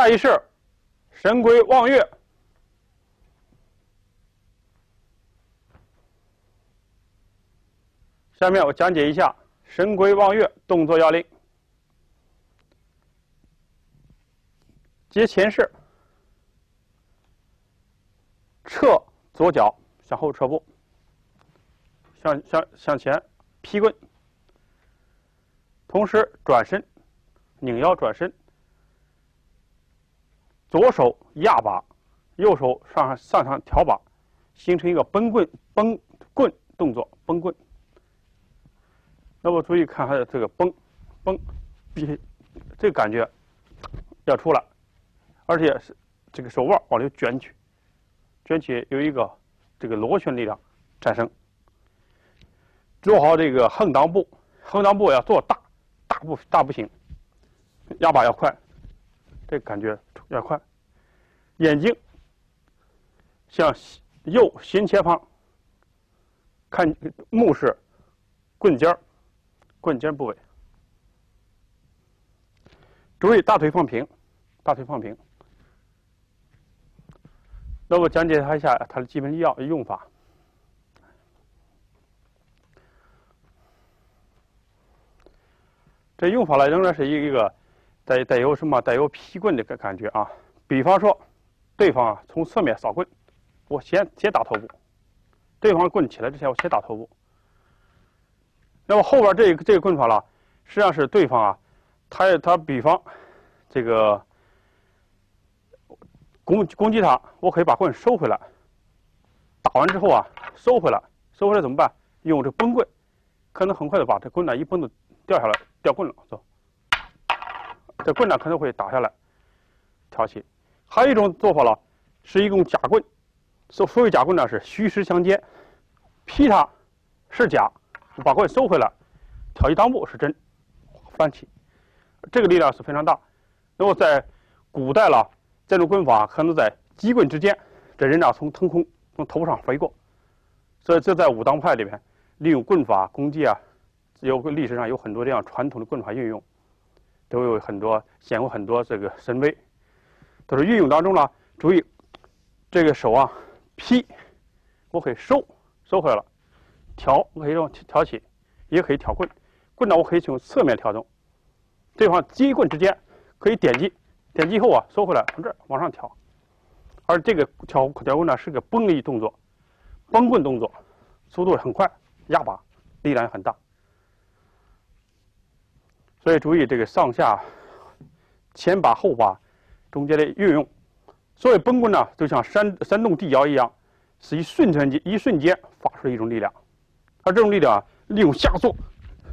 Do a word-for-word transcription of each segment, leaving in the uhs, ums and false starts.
下一世神龟望月。 下面我讲解一下神龟望月动作要领：结前式，撤左脚向后撤步，向向向前劈棍，同时转身，拧腰转身，左手压把，右手上上上挑把，形成一个崩棍崩棍动作，崩棍。 那么注意看它的这个崩，崩，必须这个感觉要出来，而且是这个手腕往里卷起，卷起有一个这个螺旋力量产生。做好这个横裆步，横裆步要做大，大步大步行，压把要快，这个感觉要快。眼睛向右斜前方看，目视棍尖儿。 棍尖部位，注意大腿放平，大腿放平。那我讲解它一下它的基本要用法。这用法呢，仍然是一个带带有什么带有劈棍的感觉啊。比方说，对方啊从侧面扫棍，我先先打头部；对方棍起来之前，我先打头部。 那么后边这个这个棍法了，实际上是对方啊，他他比方这个攻攻击他，我可以把棍收回来，打完之后啊收回来，收回来怎么办？用这崩棍，可能很快的把这棍呢一崩就掉下来，掉棍了，走，这棍呢可能会打下来，挑起。还有一种做法了，是一种假棍，所所谓假棍呢是虚实相间，劈他是假。 把棍收回来，挑起裆部是真，翻起，这个力量是非常大。那么在古代了，这种棍法可能在击棍之间，这人呢从腾空从头上飞过，所以这在武当派里面利用棍法攻击啊，有历史上有很多这样传统的棍法运用，都有很多显过很多这个神威。但是运用当中呢，注意这个手啊劈，我可以收收回来了。 挑，我可以用挑起，也可以挑棍。棍呢，我可以从侧面挑动。对方击棍之间可以点击，点击后啊收回来，从这儿往上挑。而这个挑挑棍呢是个崩力动作，崩棍动作，速度很快，压把力量也很大。所以注意这个上下前把后把中间的运用。所以崩棍呢就像山山洞地摇一样，是一瞬间一瞬间发出的一种力量。 而这种力量啊，利用下坐，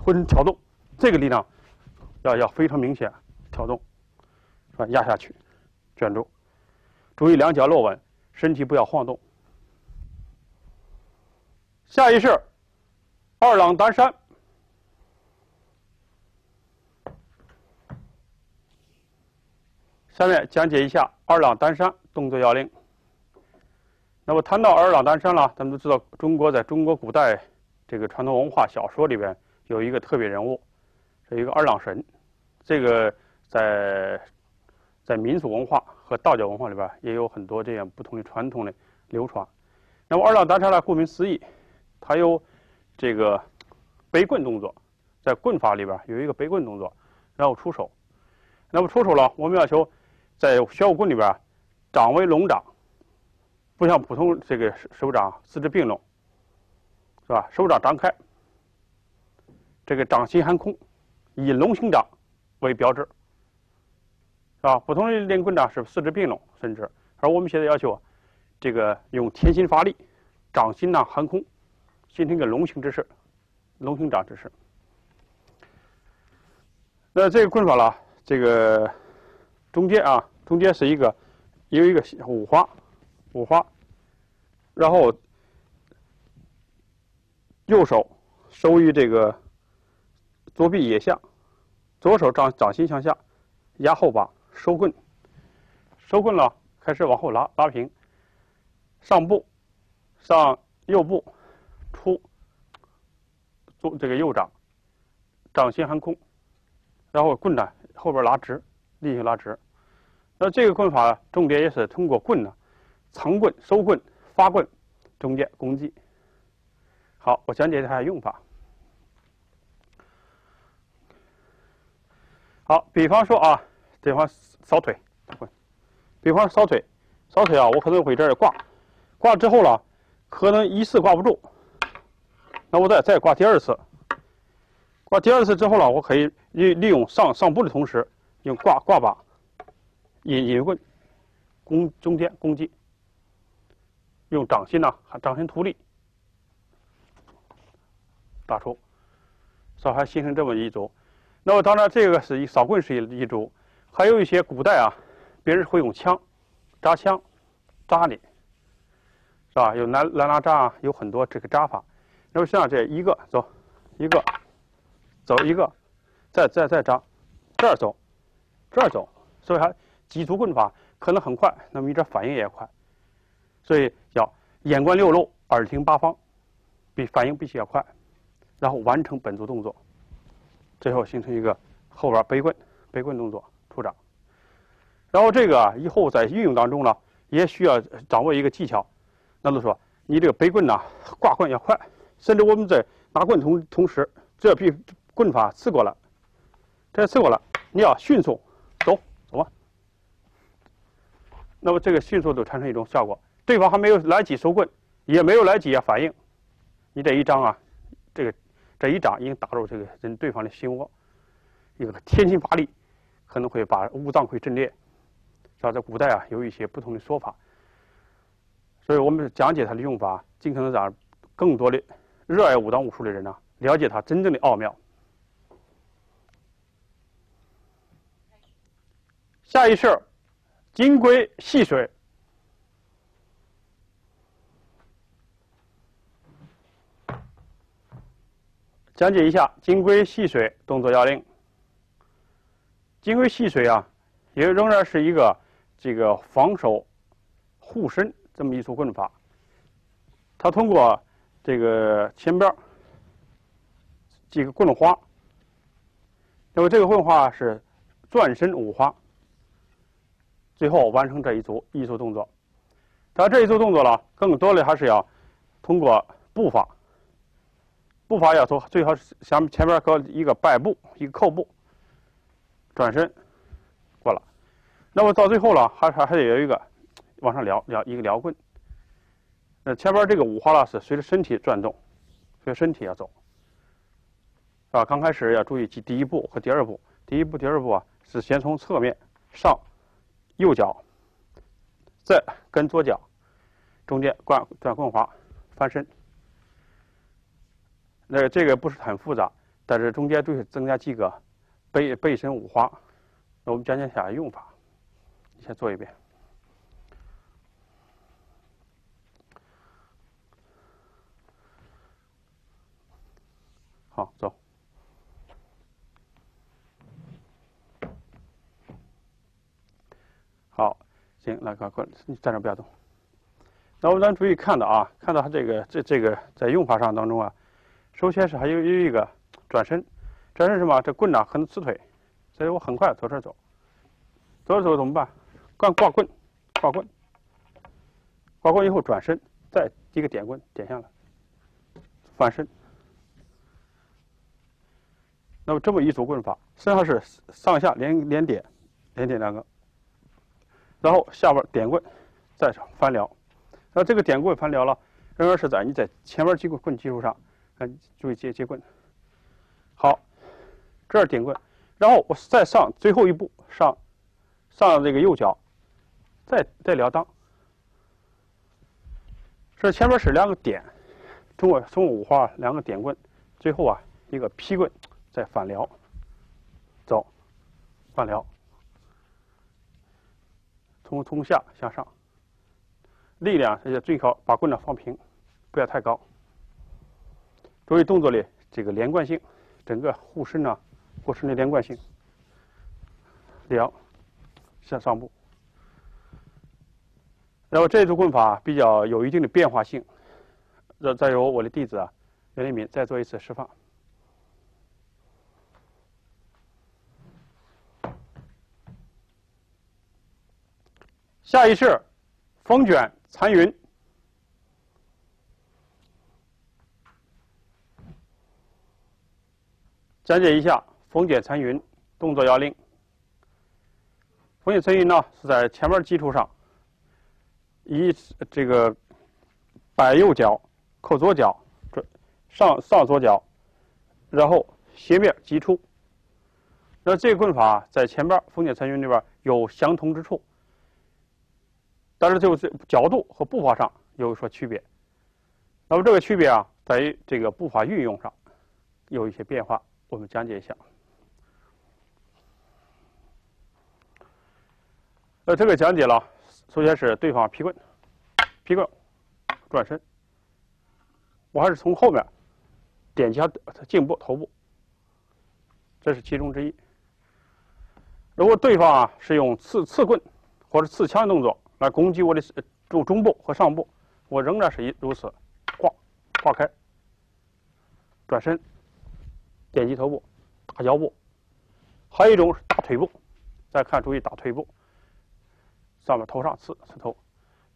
浑身挑动，这个力量要要非常明显，挑动，是吧？压下去，卷住，注意两脚落稳，身体不要晃动。下一式，二郎担山，下面讲解一下二郎担山动作要领。那么谈到二郎担山了，咱们都知道，中国在中国古代。 这个传统文化小说里边有一个特别人物，是一个二郎神。这个在在民俗文化和道教文化里边也有很多这样不同的传统的流传。那么二郎担山呢，顾名思义，它有这个背棍动作，在棍法里边有一个背棍动作，然后出手。那么出手了，我们要求在玄武棍里边掌为龙掌，不像普通这个手掌四肢并拢。 是吧？手掌张开，这个掌心含空，以龙形掌为标志，是吧？普通人练棍呢是四肢并拢，伸直，而我们现在要求，这个用天心发力，掌心呢含空，形成一个龙形之势，龙形掌之势。那这个棍法了，这个中间啊，中间是一个有一个五花，五花，然后。 右手收于这个左臂腋下，左手掌掌心向下压后把收棍，收棍了开始往后拉拉平，上步上右步出左这个右掌，掌心含空，然后棍呢后边拉直，力行拉直，那这个棍法重点也是通过棍呢，藏棍、收棍、发棍、中间攻击。好，我讲解一下用法。好，比方说啊，比方扫腿，比方扫腿，扫腿啊，我可能会这儿挂，挂之后了，可能一次挂不住，那我再再挂第二次。 挂第二次之后呢，我可以利利用上上步的同时，用挂挂把、引引棍攻中间攻击，用掌心呢、啊，掌心突力打出，扫还形成这么一组。那么当然，这个是一扫棍是一一组，还有一些古代啊，别人会用枪扎枪扎你，是吧？有南兰拉扎啊，有很多这个扎法。那么像这一个走一个。 走一个，再再再扎，这儿走，这儿走，所以它急足棍法可能很快，那么你这反应也快，所以要眼观六路，耳听八方，比反应必须要快，然后完成本足动作，最后形成一个后边背棍背棍动作出掌，然后这个啊以后在运用当中呢，也需要掌握一个技巧，那就说你这个背棍呢挂棍要快，甚至我们在拿棍同同时，这必。 棍法刺过来，这刺过来，你要迅速走走吧。那么这个迅速就产生一种效果，对方还没有来几收棍，也没有来几反应，你这一掌啊，这个这一掌已经打入这个人对方的心窝，有了天心乏力，可能会把五脏会震裂。啊，在古代啊，有一些不同的说法，所以我们讲解它的用法，尽可能让更多的热爱武当武术的人呢、啊，了解它真正的奥妙。 下一式，金龟戏水。讲解一下金龟戏水动作要领。金龟戏水啊，也仍然是一个这个防守护身这么一组棍法。它通过这个前边几个棍花，那么这个棍花是转身五花。 最后完成这一组一组动作，但这一组动作呢，更多的还是要通过步法，步法要从最好前前边搁一个摆步，一个扣步，转身过来，那么到最后了，还还还得有一个往上撩撩一个撩棍。那前边这个五花呢是随着身体转动，随着身体要走，啊，刚开始要注意第一步和第二步，第一步第二步啊是先从侧面上。 右脚，再跟左脚中间转转棍滑翻身，那这个不是很复杂，但是中间就是增加几个背背身五花。那我们讲解一下用法，你先做一遍。好，走。 好，行，来，快快，你站这不要动。那我们咱注意看到啊，看到它这个这这个在用法上当中啊，首先是还有有一个转身，转身什么？这棍呢、啊、可能刺腿，所以我很快走这走，走着走怎么办？挂挂棍，挂棍，挂棍以后转身，再一个点棍点下来，反身。那么这么一组棍法，身上是上下连连点，连点两个。 然后下边点棍，再翻撩，那这个点棍翻撩了，仍然是在你在前面击棍棍基础上，嗯，注意接接棍。好，这儿点棍，然后我再上最后一步，上上这个右脚，再再撩裆。这前面是两个点，通过通过五花两个点棍，最后啊一个劈棍，再反撩，走，反撩。 从从下向上，力量要最好把棍子放平，不要太高。注意动作的这个连贯性，整个护身呢、啊，护身的连贯性。两，向上步。然后这组棍法比较有一定的变化性。再再由我的弟子啊，袁立敏再做一次示范。下一式，风卷残云。讲解一下风卷残云动作要领。风卷残云呢是在前面基础上，以这个摆右脚，扣左脚，上上左脚，然后斜面击出。 那这个棍法在前边风卷残云里边有相同之处，但是就是角度和步伐上有所区别。那么这个区别啊，在于这个步伐运用上有一些变化，我们讲解一下。那这个讲解了，首先是对方劈棍，劈棍，转身，我还是从后面点击他颈部、头部，这是其中之一。 如果对方啊是用刺刺棍或者刺枪动作来攻击我的中中部和上部，我仍然是如此，划划开，转身，点击头部，打腰部，还有一种是打腿部。再看，注意打腿部，上面头上刺刺头。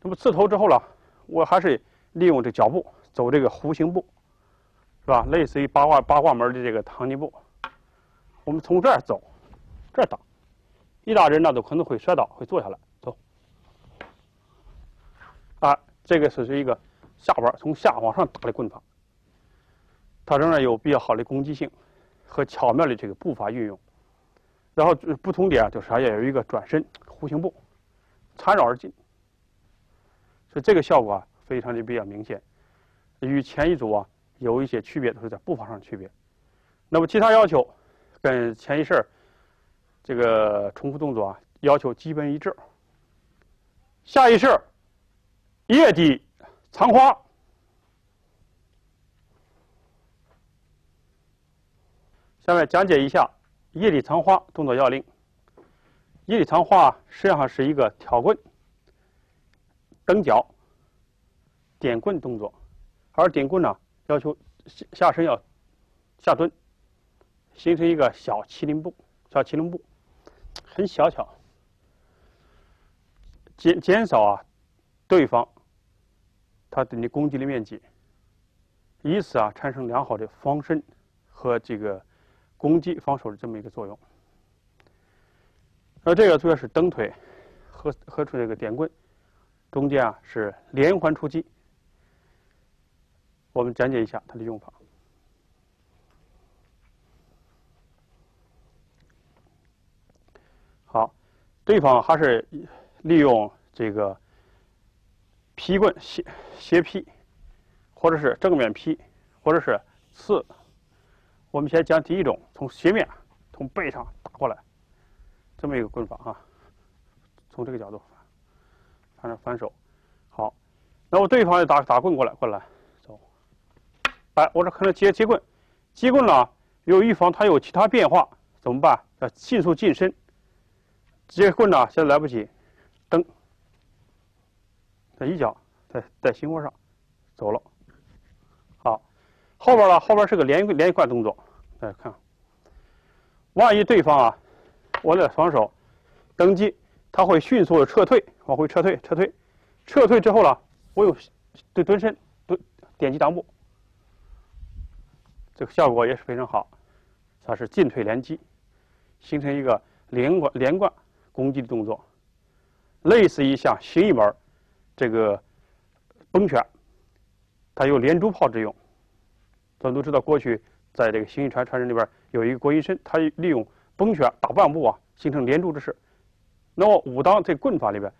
那么刺头之后呢，我还是利用这脚步走这个弧形步，是吧？类似于八卦八卦门的这个唐尼步，我们从这儿走，这儿打。 一打人呢，都可能会摔倒，会坐下来。走，啊，这个只是一个下边从下往上打的棍法，它仍然有比较好的攻击性和巧妙的这个步伐运用。然后不同点就是还要有一个转身弧形步，缠绕而进，所以这个效果啊非常的比较明显，与前一组啊有一些区别，都是在步伐上的区别。那么其他要求跟前一式。 这个重复动作啊，要求基本一致。下一式，叶底藏花。下面讲解一下叶底藏花动作要领。叶底藏花实际上是一个挑棍、蹬脚、点棍动作，而点棍呢，要求下身要下蹲，形成一个小麒麟步，小麒麟步。 很小巧，减减少啊对方他对你攻击的面积，以此啊产生良好的防身和这个攻击防守的这么一个作用。而这个主要是蹬腿和和出这个点棍，中间啊是连环出击。我们讲解一下它的用法。 好，对方还是利用这个劈棍斜斜劈，或者是正面劈，或者是刺。我们先讲第一种，从斜面从背上打过来，这么一个棍法啊。从这个角度反正反手。好，那我对方也打打棍过来，过来走。哎，我这可能接接棍，接棍了，又预防他有其他变化，怎么办？要迅速近身。 接棍呢，现在来不及，蹬，这一脚在在心窝上走了，好，后边呢，后边是个连连贯动作，大家看，万一对方啊，我的防守蹬击，他会迅速的撤退，往回撤退，撤退，撤退之后呢，我有对蹲身蹲点击裆部，这个效果也是非常好，它是进退连击，形成一个连贯连贯。 攻击的动作，类似于像形意门这个崩拳，它有连珠炮之用。咱们都知道，过去在这个形意传传人里边有一个郭云深，他利用崩拳打半步啊，形成连珠之势。那么武当这棍法里边，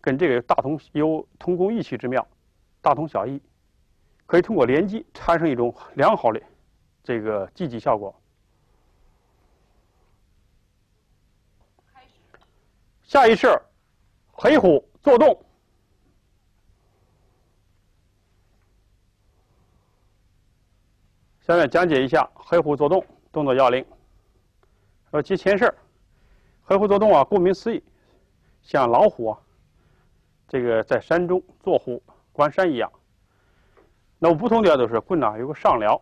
跟这个大同有同工异曲之妙，大同小异，可以通过连击产生一种良好的这个积极效果。 下一式，黑虎坐动。下面讲解一下黑虎坐动动作要领。呃，及前式，黑虎坐动啊，顾名思义，像老虎啊，这个在山中坐虎观山一样。那么不同点就是棍呢有个上撩，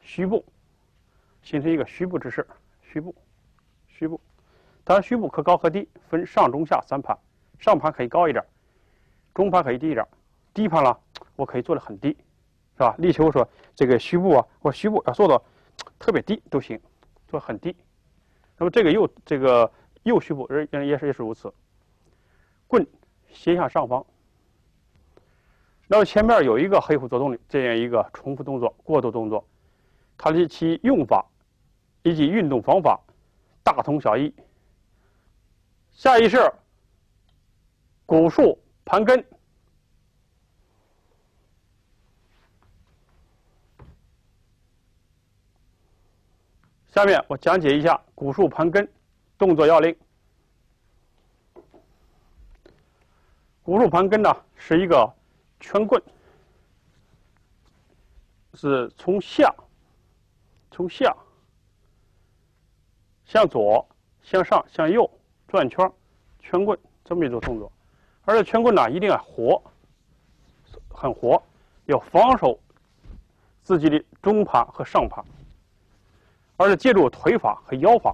虚步，形成一个虚步之势，虚步，虚步。 当然，虚步可高可低，分上中下三盘。上盘可以高一点，中盘可以低一点，低盘了我可以做的很低，是吧？力求说这个虚步啊，我虚步要做到特别低都行，做很低。那么这个右这个右虚步也也是也是如此，棍斜向上方。 然后前面有一个黑虎做动力这样一个重复动作、过渡动作，它的其用法以及运动方法大同小异。下一式，股树盘根，下面我讲解一下股树盘根动作要领。股树盘根呢是一个。 圈棍是从下，从下向左、向上、向右转圈，圈棍这么一种动作。而且圈棍呢，一定要活，很活，要防守自己的中盘和上盘，而且借助腿法和腰法，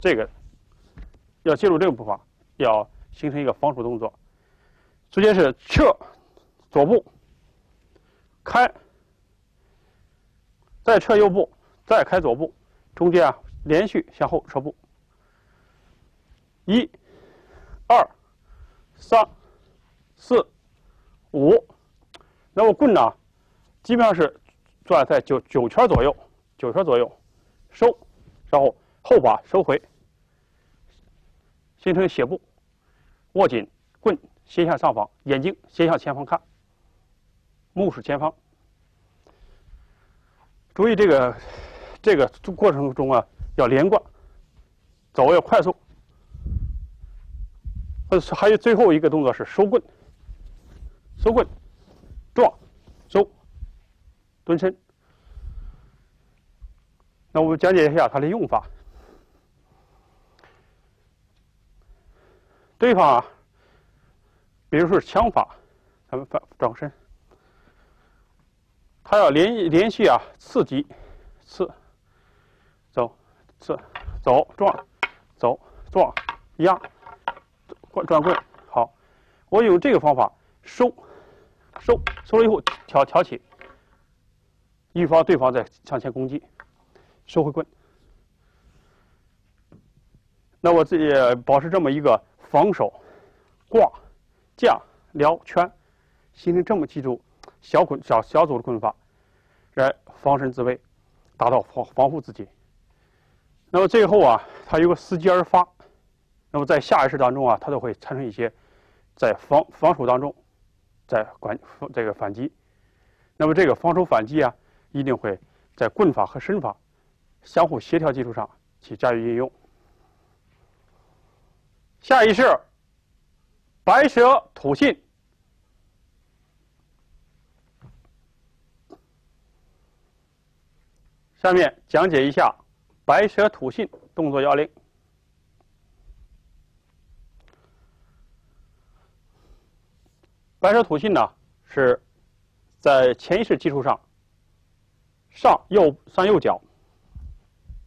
这个要借助这个步伐，要形成一个防守动作。直接是撤。 左步开，再撤右步，再开左步，中间啊连续向后撤步，一、二、三、四、五，那么棍呢，基本上是转在九九圈左右，九圈左右收，然后后把收回，形成斜步，握紧棍斜向上方，眼睛斜向前方看。 目视前方，注意这个这个过程中啊，要连贯，走要快速。呃，还有最后一个动作是收棍，收棍，撞，收，蹲身。那我们讲解一下它的用法。对方啊，比如说枪法，咱们反转身。 他要连连续啊，刺激，刺，走，刺，走，撞，走，撞，压，转转棍，好，我用这个方法收，收，收了以后挑挑起，预防对方在向前攻击，收回棍。那我自己保持这么一个防守、挂、架、撩、圈，形成这么几组小滚小小组的棍法。 来防身自卫，达到防防护自己。那么最后啊，它有个伺机而发。那么在下意识当中啊，它都会产生一些在防防守当中，在管这个反击。那么这个防守反击啊，一定会在棍法和身法相互协调基础上去加以运用。下一式，白蛇吐信。 下面讲解一下白蛇吐信动作要领。白蛇吐信呢，是在前一式基础上，上右上右脚，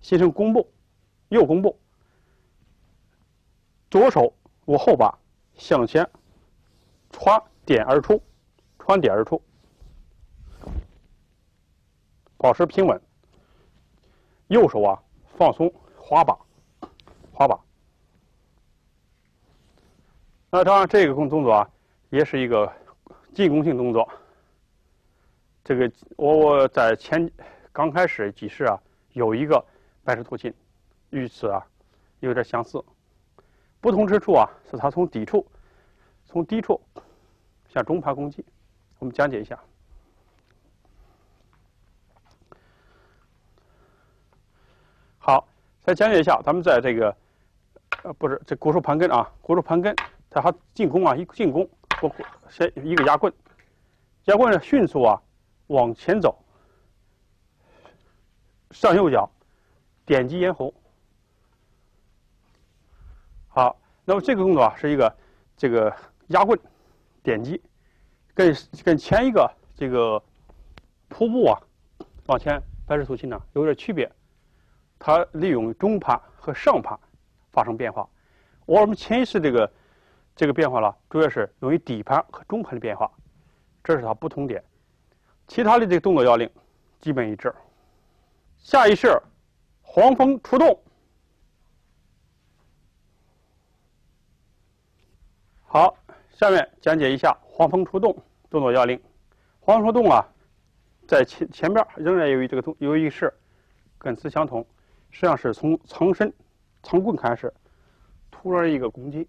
形成弓步，右弓步，左手我后把向前穿点而出，穿点而出，保持平稳。 右手啊，放松滑把，滑把。那当然，这个动作啊，也是一个进攻性动作。这个我我在前刚开始几式啊，有一个白蛇吐信，与此啊有点相似。不同之处啊，是它从底处，从低处向中盘攻击。我们讲解一下。 好，再讲解一下，咱们在这个，呃，不是这股树盘根啊，股树盘根，在它进攻啊，一进攻，我先一个压棍，压棍迅速啊往前走，上右脚，点击咽喉。好，那么这个动作啊是一个这个压棍，点击，跟跟前一个这个瀑布啊往前白蛇吐信呢有点区别。 它利用中盘和上盘发生变化，我们前一式这个这个变化呢，主要是用于底盘和中盘的变化，这是它不同点。其他的这个动作要领基本一致。下一式，黄蜂出动。好，下面讲解一下黄蜂出动动作要领。黄蜂出动啊，在前前边仍然由于这个动由于是跟此相同，实际上是从藏身藏棍开始，突然一个攻击。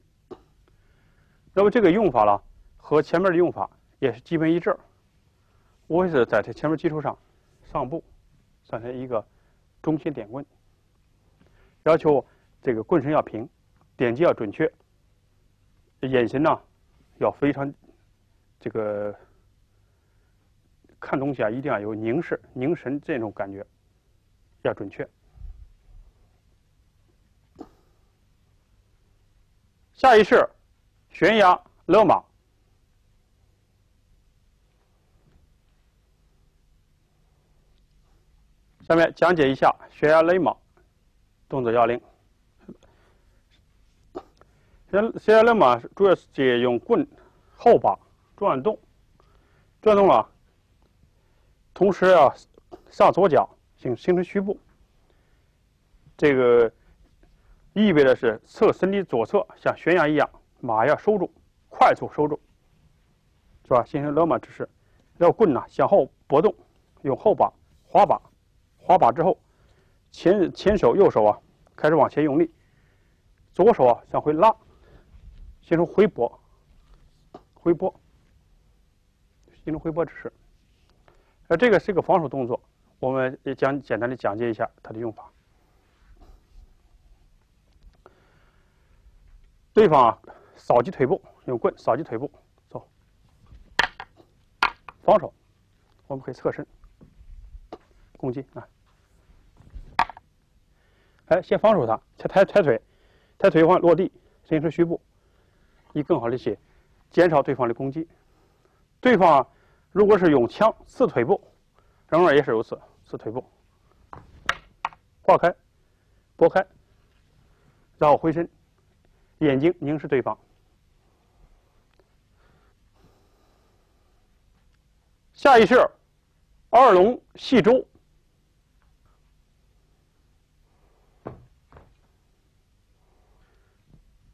那么这个用法呢，和前面的用法也是基本一致，无非是在这前面基础上上步，算是一个中心点棍，要求这个棍身要平，点击要准确，眼神呢要非常这个看东西啊，一定要有凝视、凝神这种感觉，要准确。下一式。 悬崖勒马，下面讲解一下悬崖勒马动作要领。悬悬崖勒马主要是借用棍后把转动，转动了，同时啊上左脚形形成虚步，这个意味着是侧身体左侧像悬崖一样。 马要收住，快速收住，是吧？形成勒马之势。要棍呢向后搏动，用后把、滑把、滑把之后，前前手右手啊开始往前用力，左手啊向回拉，形成回拨，回拨，形成回拨之势。呃，这个是一个防守动作，我们也讲简单的讲解一下它的用法。对方啊。 扫击腿部，用棍扫击腿部，走。防守，我们可以侧身攻击啊！哎，先防守他，才抬抬腿，抬腿往落地，形成虚步，以更好的去减少对方的攻击。对方、啊、如果是用枪刺腿部，仍然也是如此，刺腿部，划开，拨开，然后回身。 眼睛凝视对方，下一式二龙戏珠。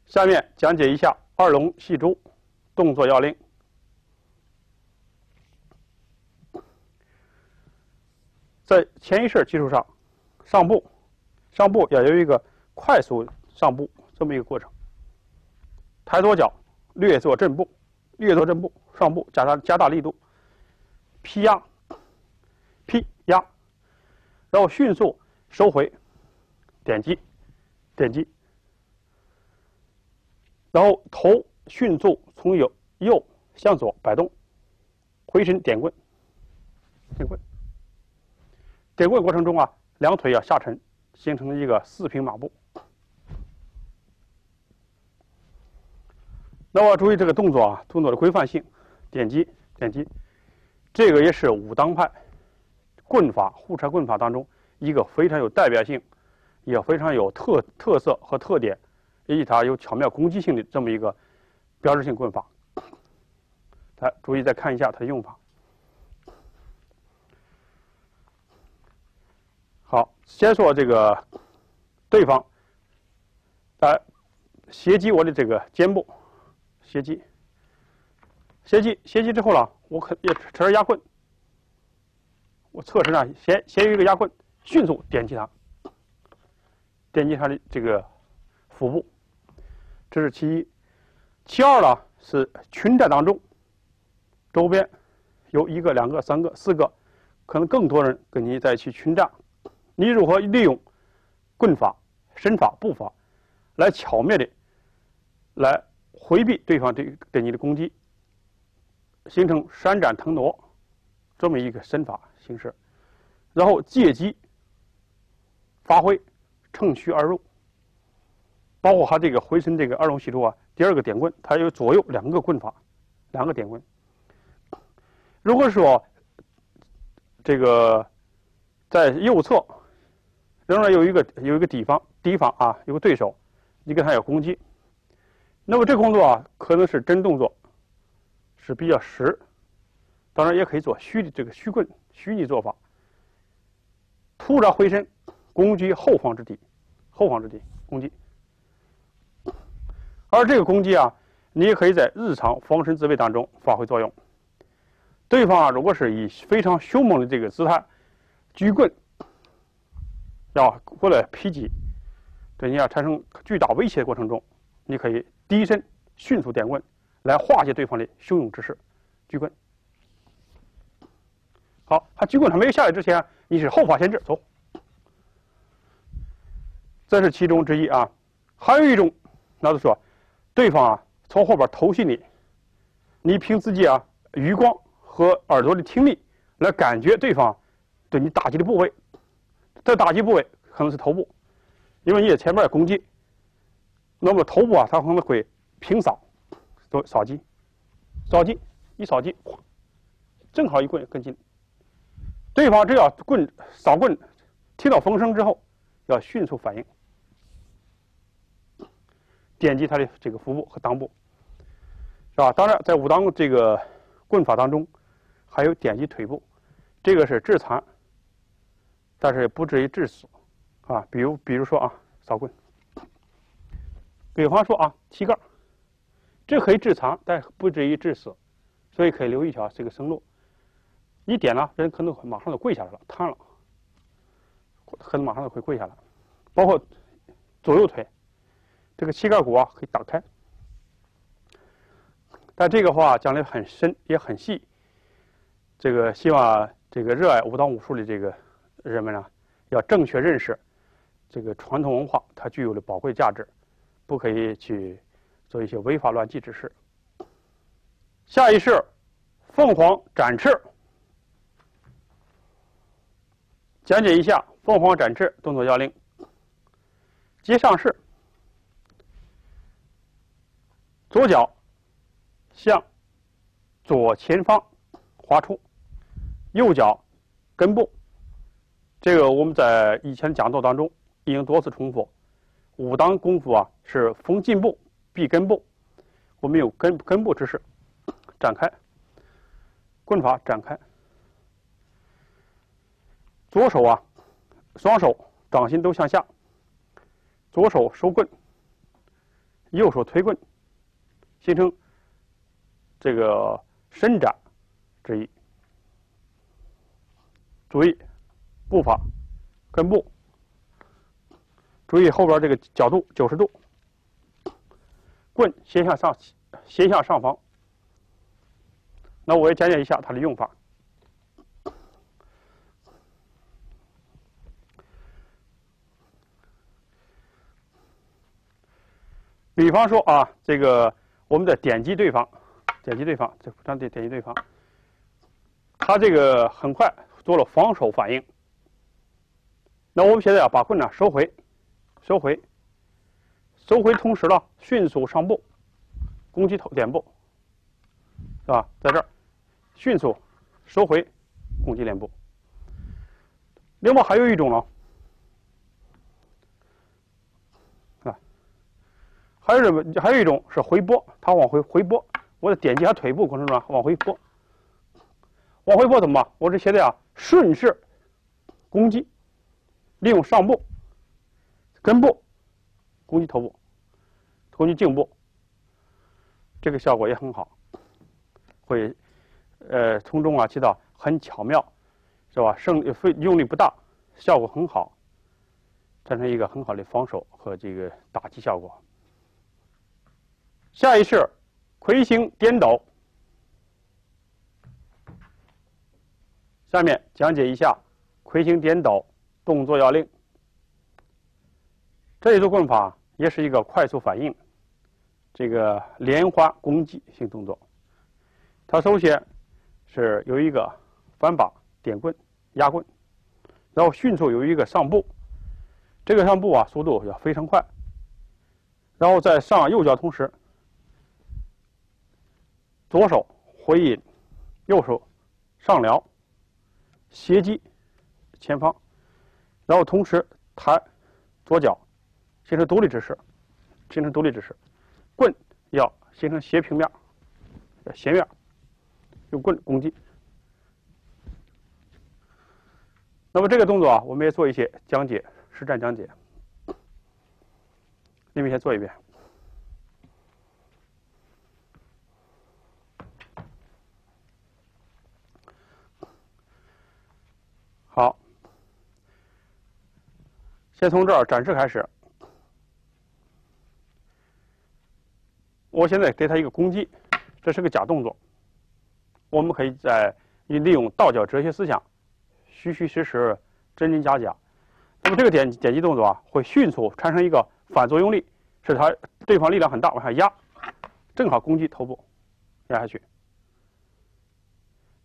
下面讲解一下二龙戏珠动作要领。在前一式基础上，上步，上步要有一个快速上步这么一个过程。 抬左脚，略做正步，略做正步，上步加大加大力度，劈压，劈压，然后迅速收回，点击，点击，然后头迅速从右右向左摆动，回身点棍，点棍，点棍过程中啊，两腿要下沉，形成一个四平马步。 那我要注意这个动作啊，动作的规范性，点击点击，这个也是武当派棍法护禅棍法当中一个非常有代表性，也非常有特特色和特点，以及它有巧妙攻击性的这么一个标志性棍法。大家注意再看一下它的用法。好，先说这个对方，呃，斜击我的这个肩部。 斜击，斜击，斜击之后呢，我可也持着压棍，我侧身啊，斜斜于一个压棍，迅速点击它，点击它的这个腹部，这是其一。其二呢是群战当中，周边有一个、两个、三个、四个，可能更多人跟你在一起群战，你如何利用棍法、身法、步法来巧妙的来。 回避对方对对你的攻击，形成闪展腾挪这么一个身法形式，然后借机发挥，乘虚而入。包括他这个回身这个二龙戏珠啊，第二个点棍，它有左右两个棍法，两个点棍。如果说这个在右侧仍然有一个有一个敌方敌方啊有个对手，你跟他有攻击。那么这工作啊，可能是真动作，是比较实，当然也可以做虚的这个虚棍、虚拟做法。突然回身，攻击后方之敌，后方之敌攻击。而这个攻击啊，你也可以在日常防身自卫当中发挥作用。对方啊，如果是以非常凶猛的这个姿态，举棍，啊，或者劈击。 对你要产生巨大威胁的过程中，你可以第一身迅速点棍来化解对方的汹涌之势，举棍。好，他举棍还没有下来之前，你是后发先至，走。这是其中之一啊。还有一种，那就说，对方啊从后边偷袭你，你凭自己啊余光和耳朵的听力来感觉对方对你打击的部位，这打击部位可能是头部。 因为你也前面也攻击，那么头部啊，它可能会平扫，都扫击，扫击一扫击，正好一棍跟进。对方只要棍扫棍听到风声之后，要迅速反应，点击他的这个腹部和裆部，是吧？当然，在武当这个棍法当中，还有点击腿部，这个是致残，但是不至于致死。 啊，比如比如说啊，扫棍，比方说啊，膝盖，这可以致残，但不至于致死，所以可以留一条这个生路。一点呢，人可能马上就跪下来了，瘫了，可能马上就会跪下来。包括左右腿，这个膝盖骨啊可以打开，但这个话讲得很深也很细，这个希望这个热爱武当武术的这个人们呢，要正确认识。 这个传统文化它具有了宝贵价值，不可以去做一些违法乱纪之事。下一式，凤凰展翅。讲解一下凤凰展翅动作要领。接上式，左脚向左前方滑出，右脚跟步。这个我们在以前讲座当中。 已经多次重复，武当功夫啊是逢进步必根步，我们有根根步之势，展开，棍法展开，左手啊，双手掌心都向下，左手收棍，右手推棍，形成这个伸展之意。注意步法，根步。 注意后边这个角度九十度，棍斜向上，斜向上方。那我也讲解一下它的用法。比方说啊，这个我们在点击对方，点击对方，这不点点击对方，他这个很快做了防守反应。那我们现在啊，把棍呢收回。 收回，收回，同时呢，迅速上步，攻击头脸部，是吧？在这儿，迅速收回，攻击脸部。另外还有一种呢，啊，还有什么？还有一种是回拨，它往回回拨。我在点击它腿部过程中啊，往回拨，往回拨怎么办？我这现在啊，顺势攻击，利用上步。 根部攻击头部，攻击颈部，这个效果也很好，会呃从中啊起到很巧妙，是吧？胜费用力不大，效果很好，产生一个很好的防守和这个打击效果。下一式，魁形颠倒。下面讲解一下魁形颠倒动作要领。 这一组棍法也是一个快速反应，这个莲花攻击性动作。它首先是有一个反把点棍、压棍，然后迅速有一个上步，这个上步啊速度要非常快。然后在上右脚同时，左手回引，右手上撩，斜击前方，然后同时抬左脚。 形成独立之势，形成独立之势，棍要形成斜平面，要斜面，用棍攻击。那么这个动作啊，我们也做一些讲解，实战讲解。你们先做一遍。 好，先从这儿展示开始。我现在给他一个攻击，这是个假动作。我们可以在利用道教哲学思想，虚虚实实，真真假假。那么这个点点击动作啊，会迅速产生一个反作用力，使他对方力量很大，往下压，正好攻击头部，压下去。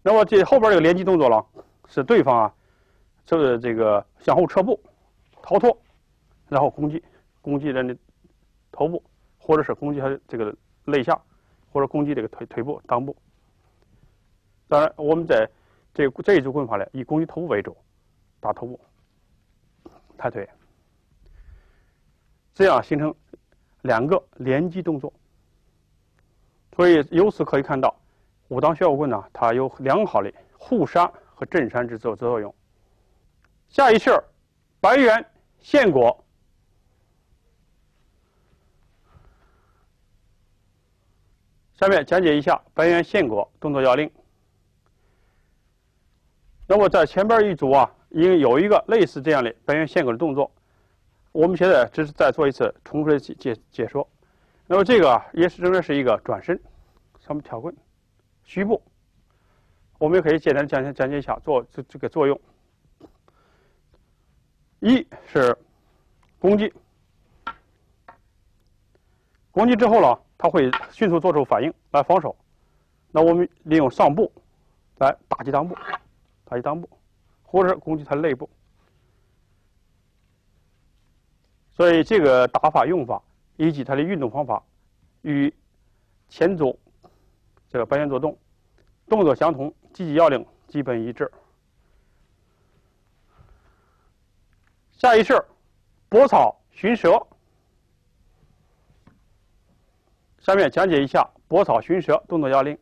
那么这后边这个连击动作了，使对方啊。 这个这个向后撤步，逃脱，然后攻击，攻击人的头部，或者是攻击他这个肋下，或者攻击这个腿腿部、裆部。当然，我们在这个、这一组棍法里以攻击头部为主，打头部、抬腿，这样形成两个连击动作。所以由此可以看到，武当玄武棍呢，它有良好的护山和镇山之作作用。 下一式，白猿献果。下面讲解一下白猿献果动作要领。那么在前边一组啊，应有一个类似这样的白猿献果的动作。我们现在只是再做一次重复的解解解说。那么这个啊，也是这边是一个转身，上面挑棍，虚步。我们也可以简单讲讲解一下做这这个作用。 一是攻击，攻击之后呢，它会迅速做出反应来防守。那我们利用上步来打击裆部，打击裆部，或者是攻击它的肋部。所以这个打法用法以及它的运动方法与前组这个白猿做动动作相同，积极要领基本一致。 下一式，拨草寻蛇。下面讲解一下拨草寻蛇动作要领。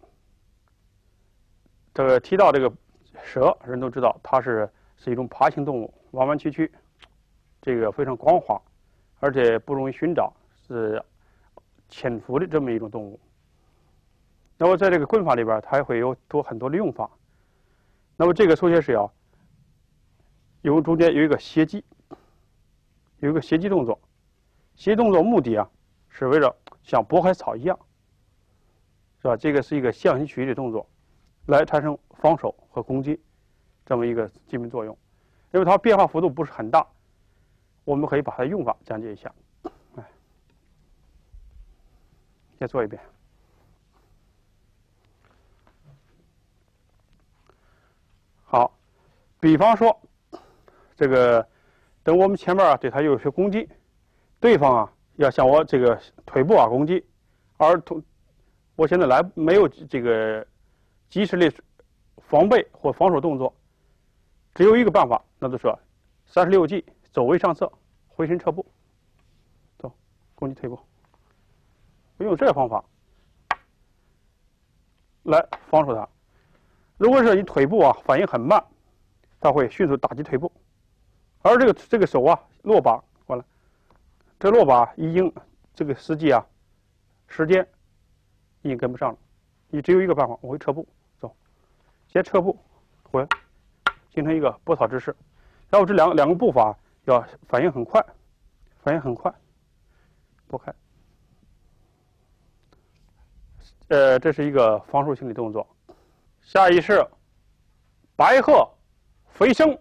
这个提到这个蛇，人都知道它是是一种爬行动物，弯弯曲曲，这个非常光滑，而且不容易寻找，是潜伏的这么一种动物。那么在这个棍法里边，它会有多很多的用法。那么这个首先是要有中间有一个斜击。 有一个斜击动作，斜击动作目的啊，是为了像拨开草一样，是吧？这个是一个象形曲意的动作，来产生防守和攻击这么一个基本作用。因为它变化幅度不是很大，我们可以把它用法讲解一下。哎，再做一遍。好，比方说这个。 等我们前面啊对他有些攻击，对方啊要向我这个腿部啊攻击，而同我现在来没有这个及时的防备或防守动作，只有一个办法，那就是三十六计，走位上策，回身撤步，走攻击腿部。我用这个方法来防守他。如果是你腿部啊反应很慢，他会迅速打击腿部。 而这个这个手啊，落把完了，这落把已经这个时机啊，时间已经跟不上了。你只有一个办法，我会撤步走，先撤步回来，形成一个拨草之势。然后这两两个步伐要反应很快，反应很快，拨开。呃，这是一个防守性的动作。下一式，白鹤飞升。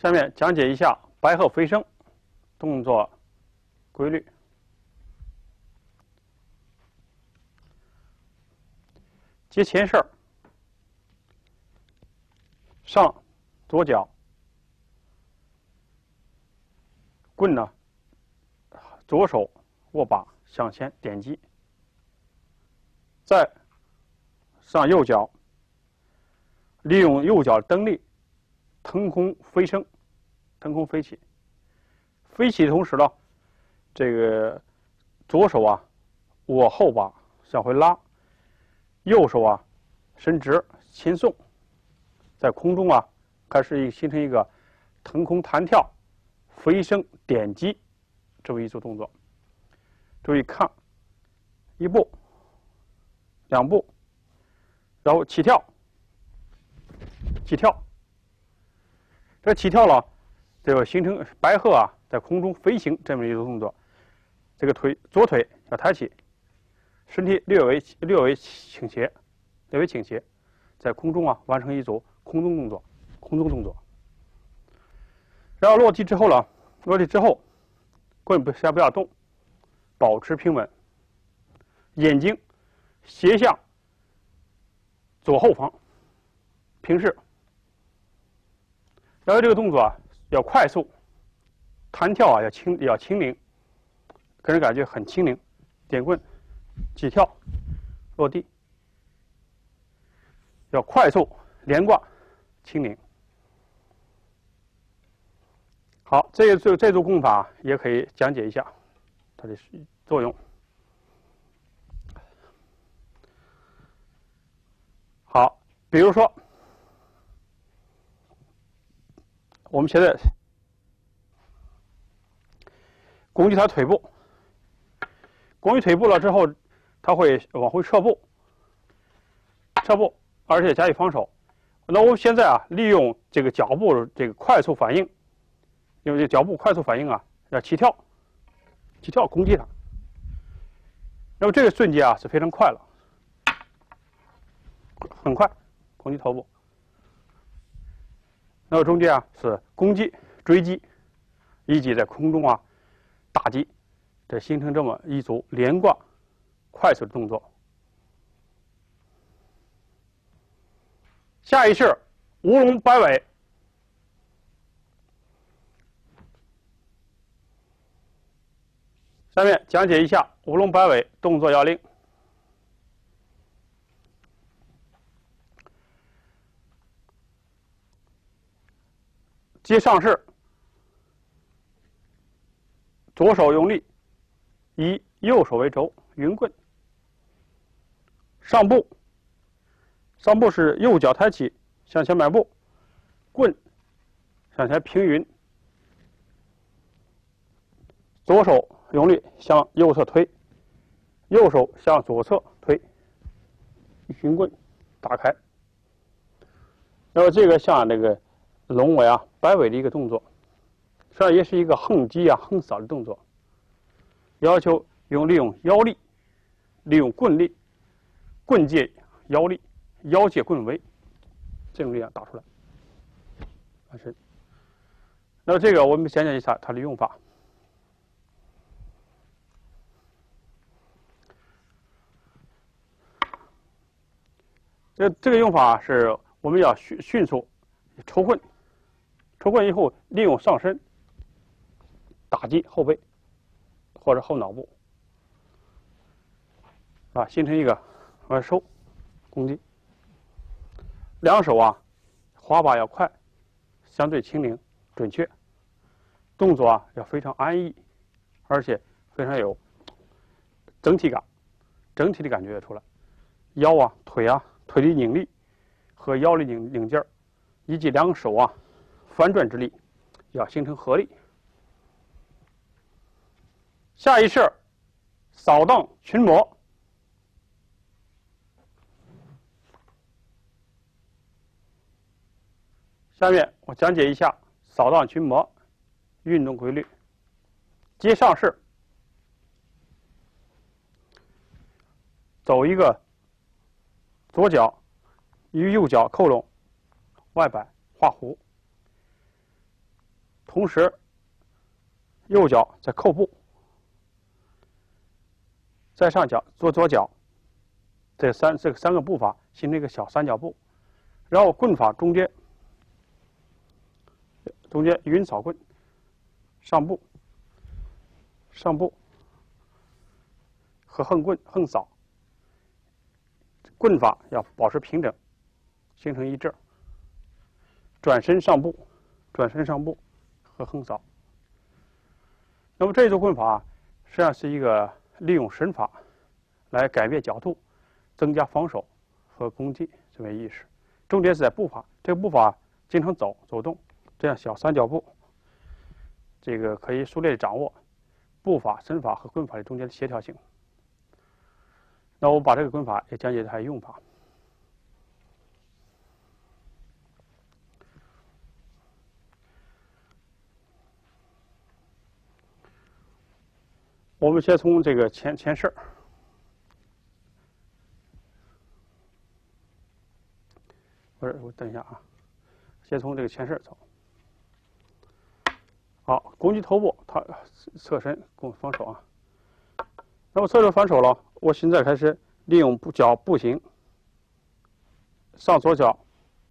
下面讲解一下白鹤飞升动作规律。接前式，上左脚，棍呢，左手握把向前点击，再上右脚，利用右脚蹬力腾空飞升，腾空飞起。飞起的同时呢，这个左手啊我后把向回拉，右手啊伸直擒送，在空中啊开始一形成一个腾空弹跳、飞升点击这么一组动作。注意看，一步、两步，然后起跳。 起跳，这起跳了，这个形成白鹤啊在空中飞行这么一个动作。这个腿左腿要抬起，身体略微略微倾斜，略微倾斜，在空中啊完成一组空中动作，空中动作。然后落地之后了，落地之后，棍不先不要动，保持平稳，眼睛斜向左后方。 平视，然后这个动作啊要快速，弹跳啊要轻要轻灵，给人感觉很轻灵。点棍，起跳，落地，要快速连贯轻灵。好，这这这组功法也可以讲解一下它的作用。好，比如说。 我们现在拱起他腿部，拱起腿部了之后，他会往回撤步，撤步，而且加以防守。那我们现在啊，利用这个脚步这个快速反应，因为这脚步快速反应啊，要起跳，起跳攻击他。那么这个瞬间啊是非常快了，很快攻击头部。 那么中间啊是攻击、追击，以及在空中啊打击，这形成这么一组连贯、快速的动作。下一式吴龙摆尾，下面讲解一下吴龙摆尾动作要领。接上式，左手用力，以右手为轴，云棍。上步，上步是右脚抬起向前迈步，棍向前平匀，左手用力向右侧推，右手向左侧推，云棍打开。然后这个像那个。 龙尾啊，摆尾的一个动作，实际上也是一个横击啊、横扫的动作，要求用利用腰力，利用棍力，棍借腰力，腰借棍为，这种力量打出来。完事。那么这个我们讲解一下它的用法。这这个用法是我们要迅迅速抽棍。 抽棍以后，利用上身打击后背或者后脑部，啊，形成一个往收攻击。两手啊，滑把要快，相对轻灵准确，动作啊要非常安逸，而且非常有整体感，整体的感觉也出来。腰啊、腿啊、腿的拧力和腰的拧拧劲儿，以及两手啊。 反转之力要形成合力。下一式，扫荡群魔。下面我讲解一下扫荡群魔运动规律。接上式，走一个左脚与右脚扣拢，外摆画弧。 同时，右脚在扣步，在上脚做左脚，这三这三个步法形成一个小三角步，然后棍法中间，中间云扫棍，上步，上步和横棍横扫，棍法要保持平整，形成一致。转身上步，转身上步和横扫。那么这一组棍法实际上是一个利用身法来改变角度，增加防守和攻击这么意识。重点是在步法，这个步法经常走走动，这样小三角步，这个可以熟练地掌握步法、身法和棍法的中间的协调性。那我们把这个棍法也讲解它的用法。 我们先从这个前前式儿，不是，我等一下啊，先从这个前式儿走。好，攻击头部，他侧身攻防守啊。那么侧身反手了，我现在开始利用步脚步行，上左脚，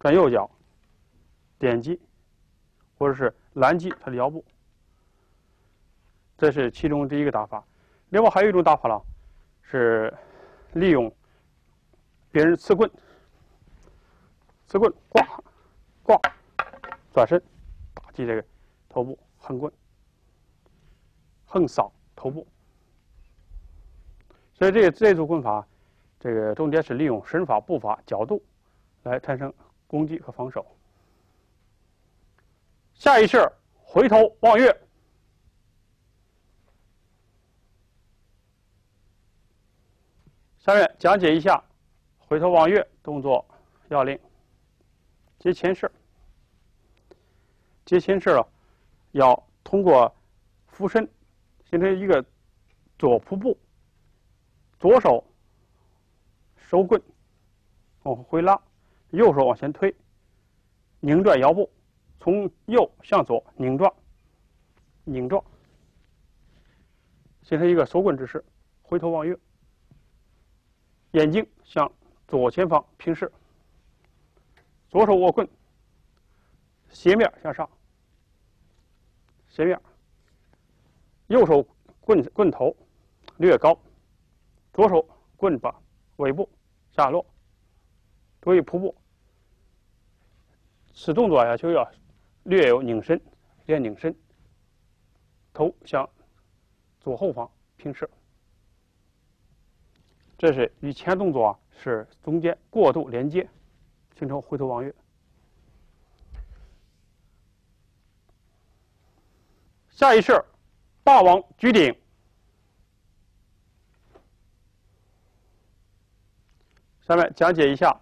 转右脚，点击，或者是拦击他的腰部。 这是其中第一个打法，另外还有一种打法了，是利用别人刺棍，刺棍挂挂转身打击这个头部横棍，横扫头部。所以这这组棍法，这个重点是利用身法、步法、角度来产生攻击和防守。下一式回头望月。 下面讲解一下回头望月动作要领。接前式，接前式了，要通过俯身形成一个左仆步，左手收棍往回拉，右手往前推，拧转腰部，从右向左拧转，拧转，形成一个收棍之势，回头望月。 眼睛向左前方平视，左手握棍，斜面向上，斜面，右手棍棍头略高，左手棍把尾部下落，注意仆步。此动作呀，就要略有拧身，略拧身，头向左后方平视。 这是与前动作啊是中间过渡连接，形成回头望月。下一式，霸王举鼎。下面讲解一下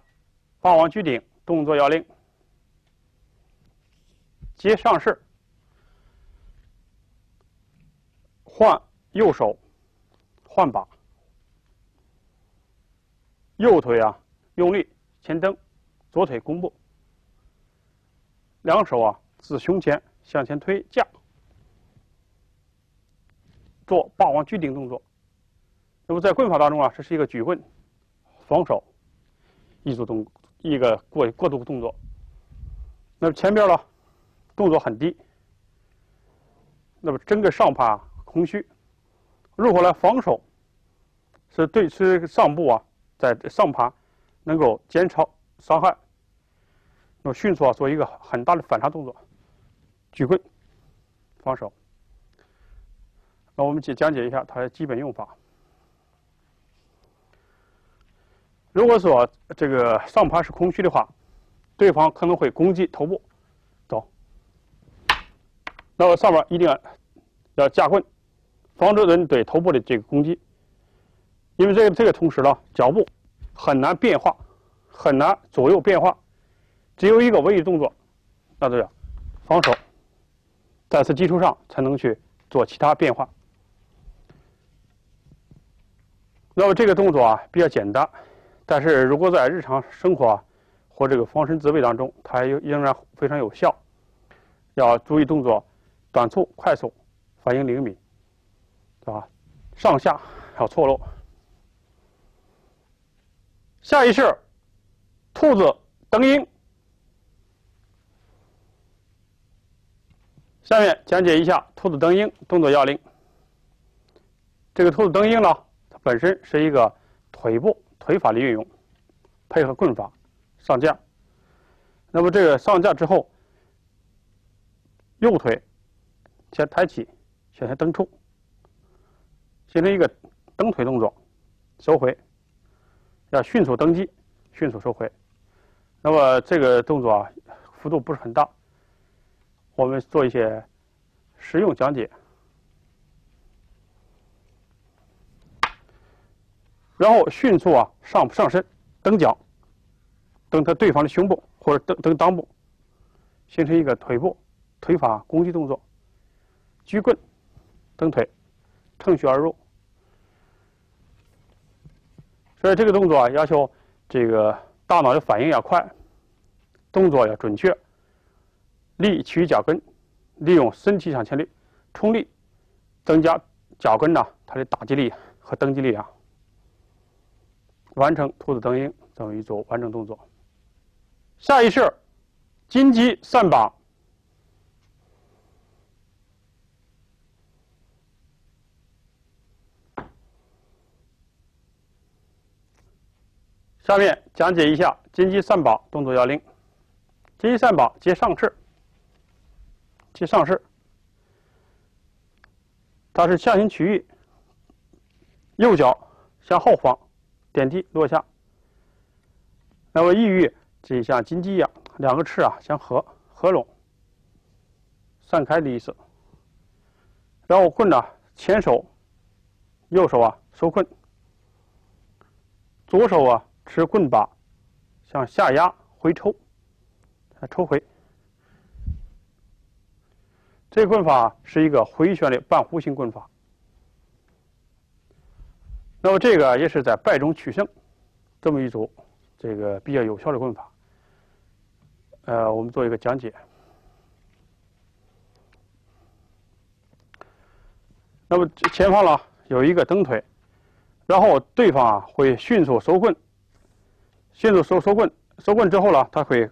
霸王举鼎动作要领。接上式，换右手，换把。 右腿啊，用力前蹬，左腿弓步，两手啊自胸前向前推架，做霸王举鼎动作。那么在棍法当中啊，这是一个举棍防守一组动一个过过渡动作。那么前边呢，动作很低，那么整个上盘啊空虚，如何来防守？是对是上步啊。 在上盘能够减少伤害，那么迅速啊做一个很大的反杀动作，举棍防守。那我们去讲解一下它的基本用法。如果说这个上盘是空虚的话，对方可能会攻击头部，走。那么上面一定要要架棍，防止人对头部的这个攻击。 因为这个这个同时呢，脚步很难变化，很难左右变化，只有一个唯一动作，那就是防守。在此基础上，才能去做其他变化。那么这个动作啊比较简单，但是如果在日常生活啊或这个防身自卫当中，它仍然非常有效。要注意动作短促、快速，反应灵敏，对吧？上下要错落。 下一式，兔子蹬鹰。下面讲解一下兔子蹬鹰动作要领。这个兔子蹬鹰呢，它本身是一个腿部腿法的运用，配合棍法上架。那么这个上架之后，右腿先抬起，向前蹬出，形成一个蹬腿动作，收回，要迅速蹬击，迅速收回。那么这个动作啊，幅度不是很大，我们做一些实用讲解。然后迅速啊上上身蹬脚，蹬他对方的胸部或者蹬蹬裆部，形成一个腿部。 腿法攻击动作，举棍、蹬腿，趁虚而入。所以这个动作啊，要求这个大脑的反应要快，动作要准确，力取脚跟，利用身体向前力、冲力，增加脚跟呢、啊、它的打击力和蹬击力啊。完成兔子蹬鹰这么一组完整动作。下一式，金鸡散把。 下面讲解一下金鸡散把动作要领。金鸡散把接上翅，接上翅，它是下行取翼，右脚向后方点地落下。那么翼喻这像金鸡一样，两个翅啊相合合拢，散开的意思。然后棍呢、啊，前手，右手啊收棍，左手啊。 持棍把向下压回抽，再抽回。这个棍法是一个回旋的半弧形棍法。那么这个也是在败中取胜，这么一组这个比较有效的棍法。呃，我们做一个讲解。那么前方呢有一个蹬腿，然后对方啊会迅速收棍。 迅速收收棍，收棍之后呢，他会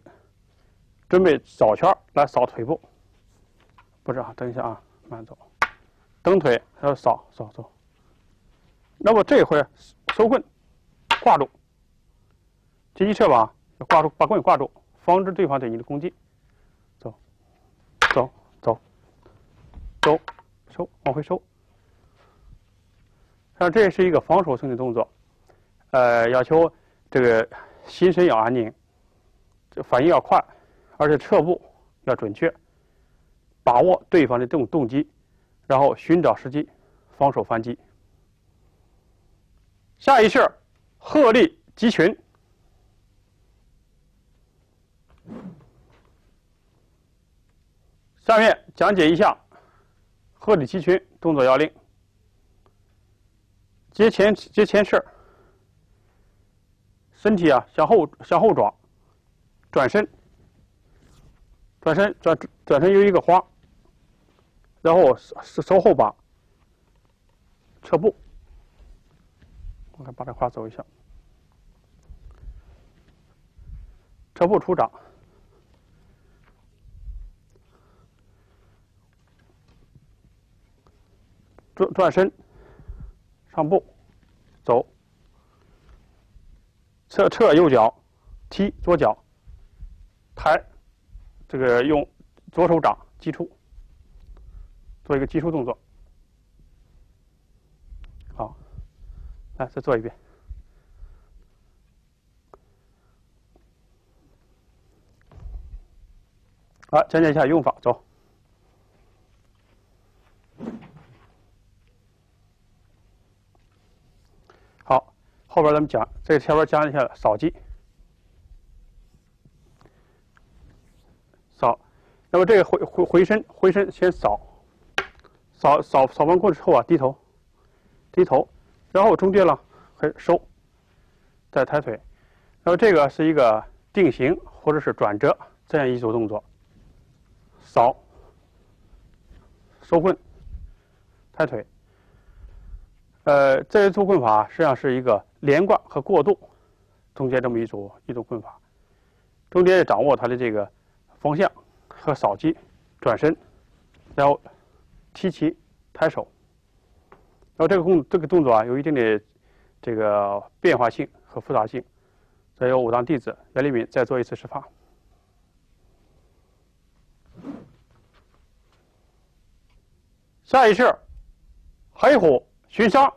准备扫圈来扫腿部，不是啊？等一下啊，慢走，蹬腿还要扫扫走。那么这回收棍挂住，金鸡撤把要挂住，把棍挂住，防止对方对你的攻击。走，走，走，走，收，往回收。那这是一个防守性的动作，呃，要求这个。 心神要安宁，这反应要快，而且撤步要准确，把握对方的动动机，然后寻找时机，防守反击。下一式，鹤立鸡群。下面讲解一下鹤立鸡群动作要领：接前接前式。 身体啊，向后向后抓，转身，转身转转身有一个花，然后收收后把，撤步。我看把这花走一下，撤步出掌，转转身，上步，走。 侧撤右脚，踢左脚，抬，这个用左手掌击出，做一个击出动作。好，来再做一遍。好，讲解一下用法，走。好。 后边咱们讲，这个前边讲一下扫击，扫。那么这个回回回身，回身先扫，扫扫扫完棍之后啊，低头，低头，然后中间呢还收，再抬腿。那么这个是一个定型或者是转折这样一组动作，扫，收棍，抬腿。呃，这一组棍法实际上是一个。 连贯和过渡中间这么一组一组棍法，中间掌握它的这个方向和扫击、转身，然后踢旗、抬手。然后这个动这个动作啊，有一定的这个变化性和复杂性。再由武当弟子袁立敏再做一次示范。下一是黑虎、巡山。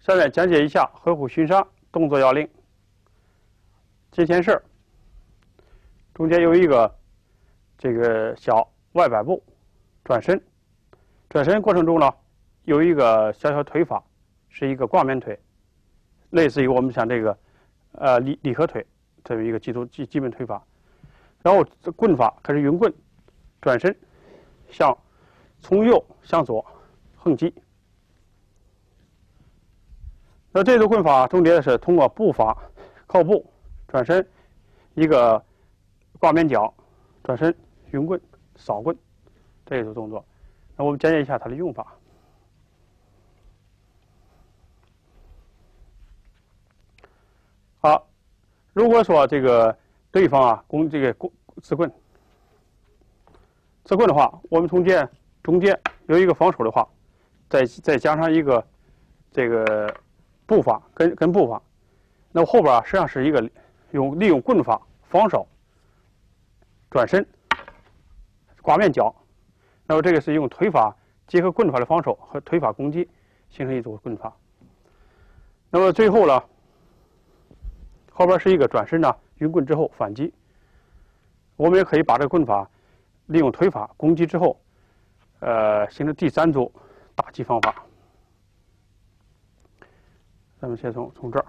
下面讲解一下黑虎巡山动作要领。接前式，中间有一个这个小外摆步转身，转身过程中呢，有一个小小腿法，是一个挂面腿，类似于我们讲这个呃李李和腿这么一个基础基基本腿法。然后棍法开始云棍，转身向从右向左横击。 那这组棍法重点是通过步法、靠步、转身，一个挂面脚、转身、云棍、扫棍这一组动作。那我们讲解一下它的用法。好，如果说这个对方啊攻这个攻刺棍，刺棍的话，我们中间中间有一个防守的话，再再加上一个这个。 步法跟跟步法，那么后边啊实际上是一个用利用棍法防守、转身、挂面脚，那么这个是用腿法结合棍法的防守和腿法攻击，形成一组棍法。那么最后呢，后边是一个转身呢，云棍之后反击。我们也可以把这个棍法利用腿法攻击之后，呃，形成第三组打击方法。 咱们先从从这儿，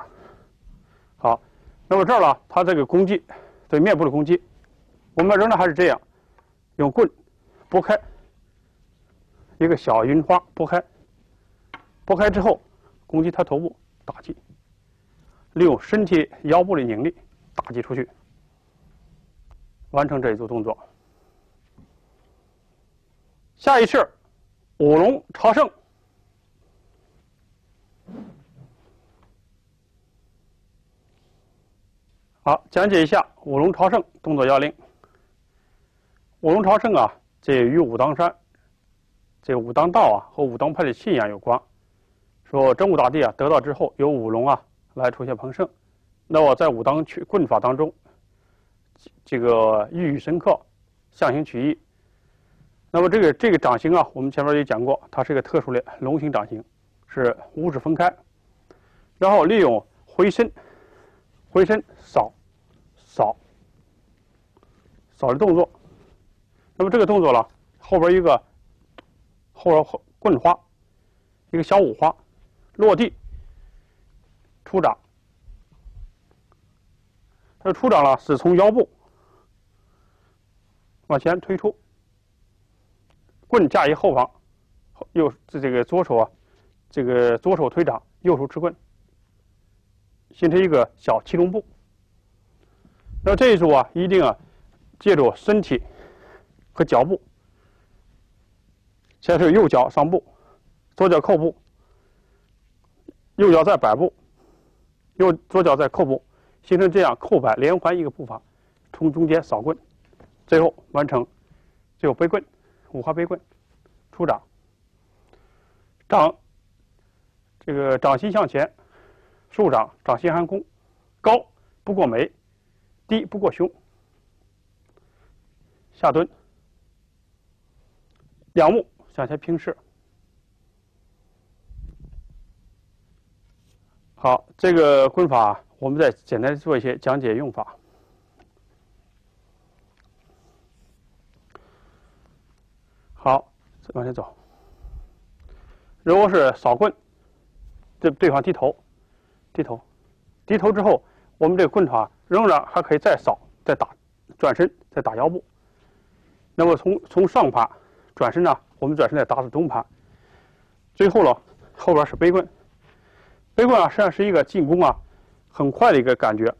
好，那么这儿呢，它这个攻击对面部的攻击，我们仍然还是这样，用棍拨开一个小云花，拨开，拨开之后攻击他头部打击，利用身体腰部的拧力打击出去，完成这一组动作。下一式五龙朝圣。 好，讲解一下五龙朝圣动作要领。五龙朝圣啊，这与武当山、这武当道啊和武当派的信仰有关。说真武大帝啊得道之后，由五龙啊来出现蓬盛。那我在武当去棍法当中，这个寓意深刻，象形取义。那么这个这个掌形啊，我们前面也讲过，它是一个特殊的龙形掌形，是五指分开，然后利用回身。 回身扫，扫，扫的动作。那么这个动作了，后边一个后边后棍花，一个小五花，落地出掌。这出掌了是从腰部往前推出，棍架于后方，右这个左手啊，这个左手推掌，右手持棍。 形成一个小七龙步。那这一组啊，一定啊，借助身体和脚步，先是右脚上步，左脚扣步，右脚再摆步，右左脚再扣步，形成这样扣摆连环一个步法，从中间扫棍，最后完成最后背棍，五花背棍，出掌，掌这个掌心向前。 竖掌，掌心含弓，高不过眉，低不过胸。下蹲，仰目向前平视。好，这个棍法我们再简单做一些讲解用法。好，往前走。如果是扫棍，对对方低头。 低头，低头之后，我们这个棍法仍然还可以再扫、再打、转身、再打腰部。那么从从上盘转身呢，我们转身再打到中盘。最后了，后边是背棍。背棍啊，实际上是一个进攻啊，很快的一个感觉，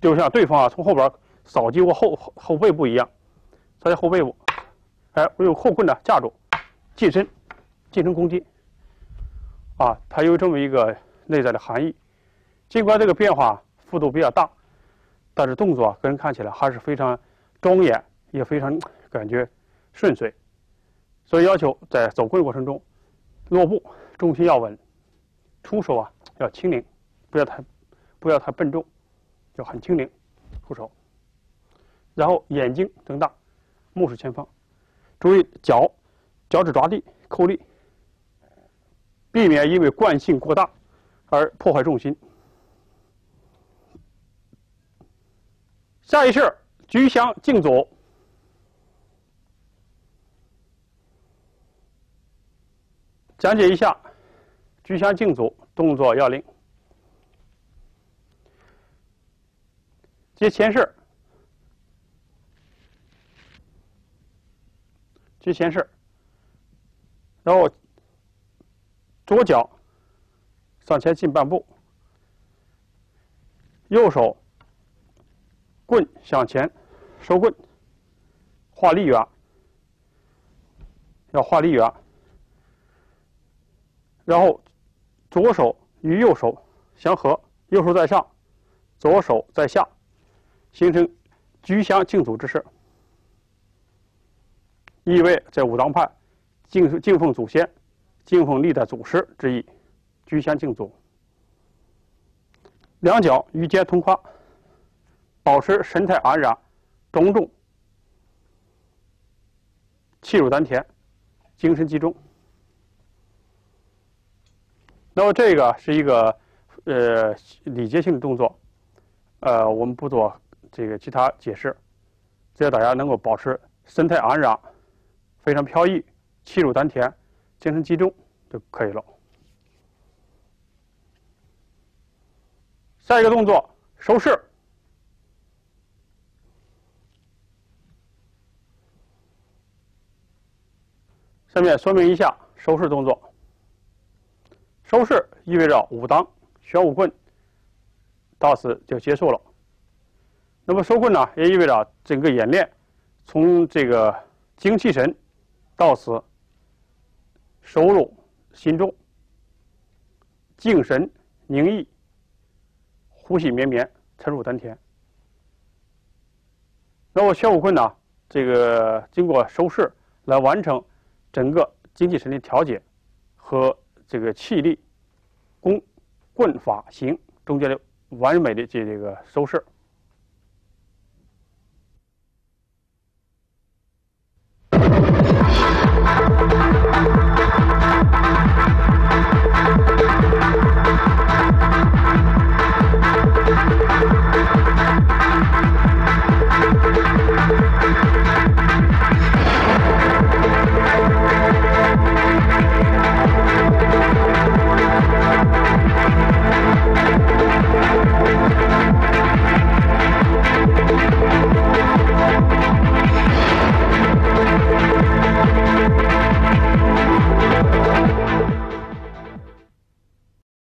就像对方啊从后边扫击我后后后背部一样，扫击后背部，哎，我用后棍呢架住，近身，近身攻击。啊，它有这么一个内在的含义。 尽管这个变化幅度比较大，但是动作啊，个人看起来还是非常庄严，也非常感觉顺遂。所以要求在走棍过程中，落步重心要稳，出手啊要轻灵，不要太不要太笨重，要很轻灵。出手，然后眼睛睁大，目视前方，注意脚脚趾抓地扣力，避免因为惯性过大而破坏重心。下一式局香竞走。 讲解一下局香竞走动作要领。接前式，接前式，然后左脚上前进半步，右手棍向前收棍，画力圆，要画力圆。 然后，左手与右手相合，右手在上，左手在下，形成局香竞走之势，意味在武当派敬敬奉祖先、敬奉历代祖师之意。局香竞走，两脚与肩同跨，保持神态安然，庄重，气若丹田，精神集中。 那么这个是一个呃礼节性的动作，呃，我们不做这个其他解释，只要大家能够保持神态安然，非常飘逸，气若丹田，精神集中就可以了。下一个动作，收式，下面说明一下收式动作。 收式意味着武当玄武棍到此就结束了。那么收棍呢，也意味着整个演练从这个精气神到此收拢心中，静神凝意，呼吸绵绵，沉入丹田。那么玄武棍呢，这个经过收式来完成整个精气神的调节和。 这个气力、功、棍法、形中间的完美的这这个收摄。